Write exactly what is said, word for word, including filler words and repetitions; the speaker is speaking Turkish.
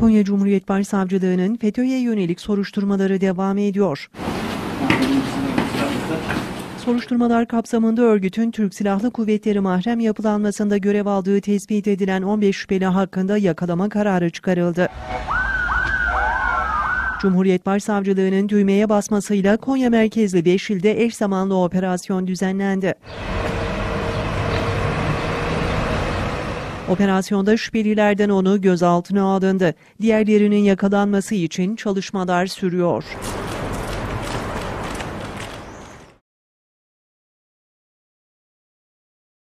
Konya Cumhuriyet Başsavcılığı'nın FETÖ'ye yönelik soruşturmaları devam ediyor. Soruşturmalar kapsamında örgütün Türk Silahlı Kuvvetleri mahrem yapılanmasında görev aldığı tespit edilen on beş şüpheli hakkında yakalama kararı çıkarıldı. Cumhuriyet Başsavcılığı'nın düğmeye basmasıyla Konya merkezli beş ilde eş zamanlı operasyon düzenlendi. Operasyonda şüphelilerden onu gözaltına alındı. Diğerlerinin yakalanması için çalışmalar sürüyor.